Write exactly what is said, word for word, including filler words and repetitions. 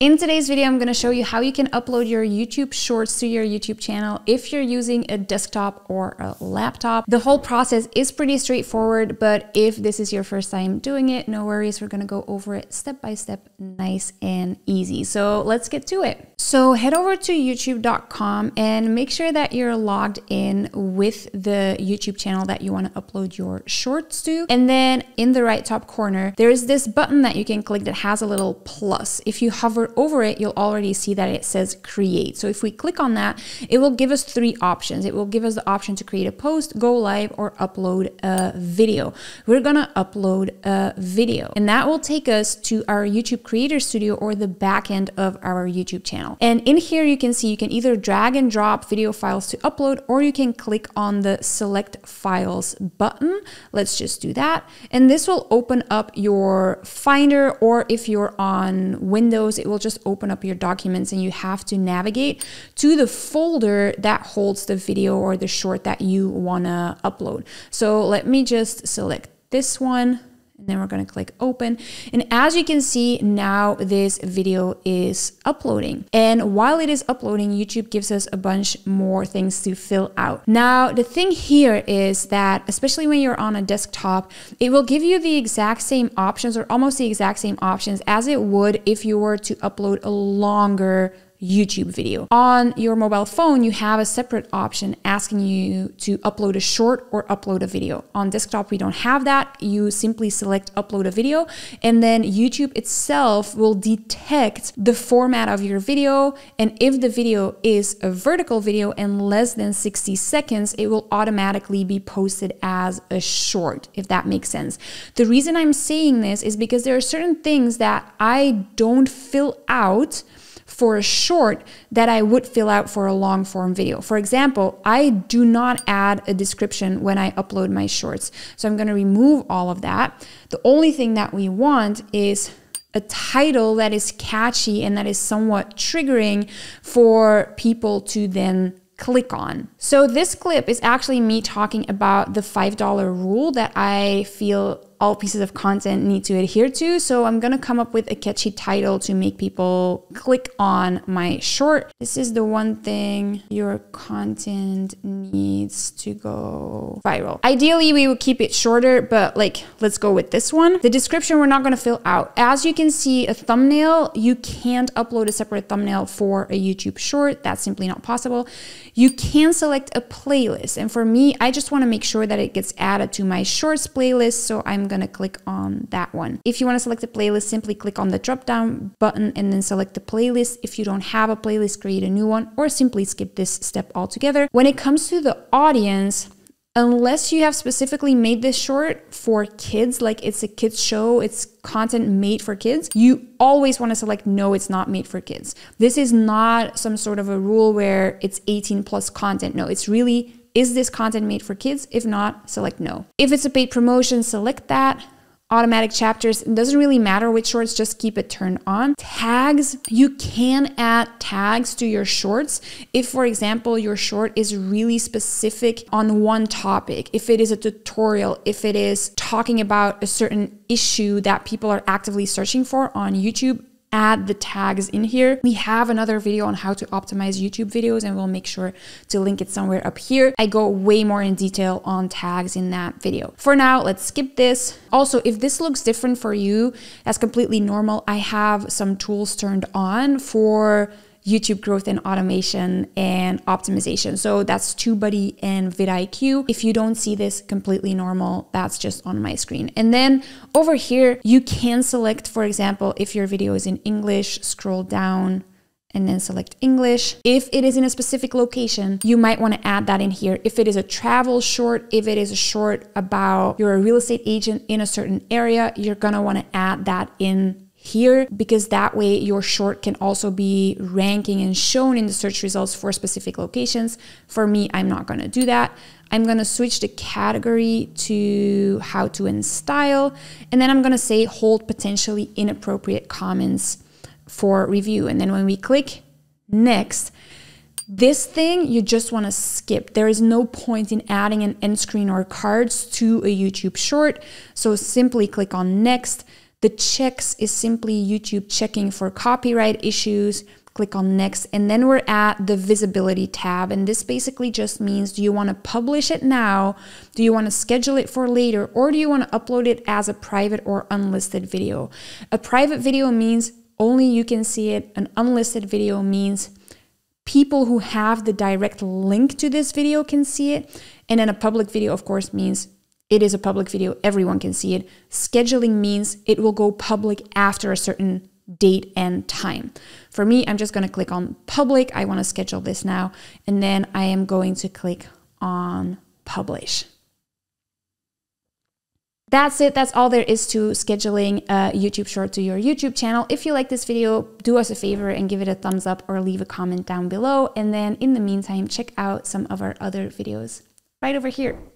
In today's video, I'm going to show you how you can upload your YouTube Shorts to your YouTube channel if you're using a desktop or a laptop. The whole process is pretty straightforward, but if this is your first time doing it, no worries. We're going to go over it step by step, nice and easy. So let's get to it. So head over to YouTube dot com and make sure that you're logged in with the YouTube channel that you want to upload your Shorts to. And then in the right top corner, there is this button that you can click that has a little plus. If you hover over it, you'll already see that it says create. So if we click on that, it will give us three options. It will give us the option to create a post, go live, or upload a video. We're gonna upload a video, and that will take us to our YouTube Creator Studio or the back end of our YouTube channel. And in here, you can see you can either drag and drop video files to upload, or you can click on the select files button. Let's just do that. And this will open up your Finder, or if you're on Windows, it will just open up your documents, and you have to navigate to the folder that holds the video or the short that you want to upload. So let me just select this one, and then we're going to click open. And as you can see, now this video is uploading. And while it is uploading, YouTube gives us a bunch more things to fill out. Now, the thing here is that, especially when you're on a desktop, it will give you the exact same options or almost the exact same options as it would if you were to upload a longer YouTube video. On your mobile phone, you have a separate option asking you to upload a short or upload a video. On desktop, we don't have that. You simply select upload a video, and then YouTube itself will detect the format of your video. And if the video is a vertical video and less than sixty seconds, it will automatically be posted as a short, if that makes sense. The reason I'm saying this is because there are certain things that I don't fill out for a short that I would fill out for a long form video. For example, I do not add a description when I upload my shorts. So I'm going to remove all of that. The only thing that we want is a title that is catchy and that is somewhat triggering for people to then click on. So this clip is actually me talking about the five dollar rule that I feel all pieces of content need to adhere to. So I'm gonna come up with a catchy title to make people click on my short. This is the one thing your content needs to go viral. Ideally, we would keep it shorter, but like, let's go with this one. The description we're not gonna fill out. As you can see, a thumbnail, you can't upload a separate thumbnail for a YouTube short. That's simply not possible. You can select a playlist. And for me, I just wanna make sure that it gets added to my shorts playlist. So I'm going to click on that one. If you want to select a playlist, simply click on the drop down button and then select the playlist. If you don't have a playlist, create a new one, or simply skip this step altogether. When it comes to the audience, unless you have specifically made this short for kids, like it's a kids show, it's content made for kids, you always want to select no, it's not made for kids. This is not some sort of a rule where it's eighteen plus content. No, it's really, is this content made for kids? If not, select no. If it's a paid promotion, select that. Automatic chapters, it doesn't really matter which shorts, just keep it turned on. Tags, you can add tags to your shorts. If, for example, your short is really specific on one topic, if it is a tutorial, if it is talking about a certain issue that people are actively searching for on YouTube, add the tags in here. We have another video on how to optimize YouTube videos, and we'll make sure to link it somewhere up here. I go way more in detail on tags in that video. For now, let's skip this. Also, if this looks different for you, that's completely normal. I have some tools turned on for YouTube growth and automation and optimization. So that's TubeBuddy and vidIQ. If you don't see this, completely normal. That's just on my screen. And then over here, you can select, for example, if your video is in English, scroll down and then select English. If it is in a specific location, you might want to add that in here. If it is a travel short, if it is a short about you're a real estate agent in a certain area, you're going to want to add that in here, because that way your short can also be ranking and shown in the search results for specific locations. For me, I'm not going to do that. I'm going to switch the category to how to and style, and then I'm going to say hold potentially inappropriate comments for review. And then when we click next, this thing you just want to skip. There is no point in adding an end screen or cards to a YouTube short. So simply click on next. The checks is simply YouTube checking for copyright issues. Click on next, and then we're at the visibility tab. And this basically just means, do you want to publish it now? Do you want to schedule it for later? Or do you want to upload it as a private or unlisted video? A private video means only you can see it. An unlisted video means people who have the direct link to this video can see it. And then a public video, of course, means it is a public video. Everyone can see it. Scheduling means it will go public after a certain date and time. For me, I'm just going to click on public. I want to schedule this now. And then I am going to click on publish. That's it. That's all there is to scheduling a YouTube short to your YouTube channel. If you like this video, do us a favor and give it a thumbs up or leave a comment down below. And then in the meantime, check out some of our other videos right over here.